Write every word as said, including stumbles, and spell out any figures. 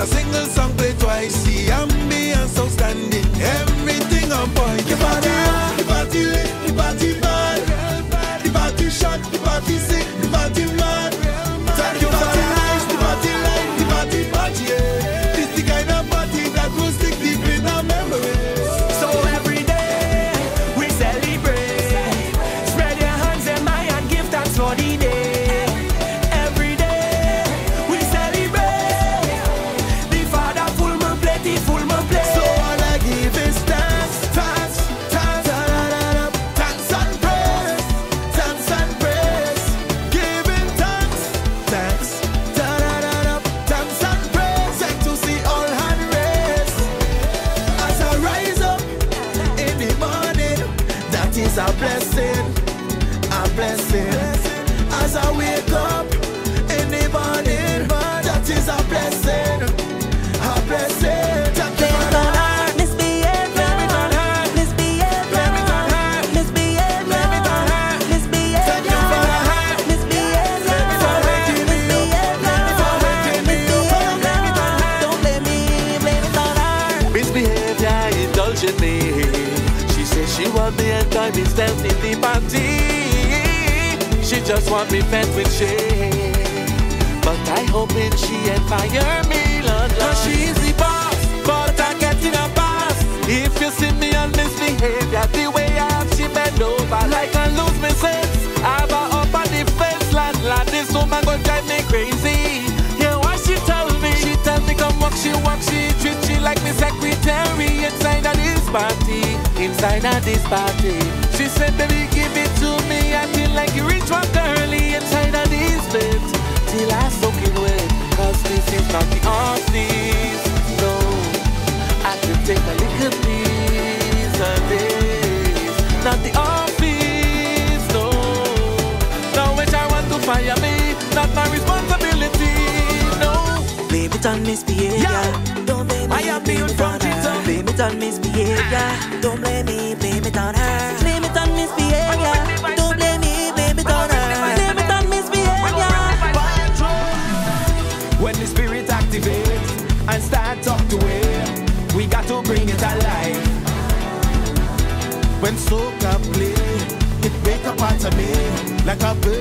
A single song play twice, the ambience outstanding, everything on point. The party rock, the party lit, the party bad, the party shot, the party sick, the party mad. The party nice, the party light, the party bad, yeah. This the kind of party that will stick deep in our memories. So every day we celebrate, spread your hands and my hand, give thanks for the day. A blessing, a blessing. As I wake up in the morning, that is a blessing, a blessing. Blame it on her misbehavior. Blame it on her misbehavior. Blame it on her misbehavior. Blame it on her misbehavior. Blame it on her misbehavior. Don't blame me. Blame it on her misbehavior. Indulgent me. She want me and time is dealt in the party. She just want me fed with shade, but I hoping she admire me, Lord, Lord. She is the boss, but I get in a pass. If you see me on misbehavior, the way I have she bend over like I lose my sense. I've a up on the fence, land, land. This woman gon' drive me crazy. Yeah, what she tell me? She tell me come walk, she walk, she treat she like me secretary inside of this party. Inside of this party, she said, baby, give it to me. I feel like you reach one early inside of this bit till I soak it wet. Cause this is not the office. No, I could take a little piece of this. Not the office. No, no, which I want to fire me. Not my responsibility. No, blame it on misbehavior. Yeah. Don't blame I have been from Blame it on misbehavior. Don't blame me, blame it on her. Blame it on misbehavior. Don't blame me, blame it on her. Blame it on misbehavior. When the spirit activates and starts up to wave, we got to bring it alive. When soca play, it break apart to me like a bird.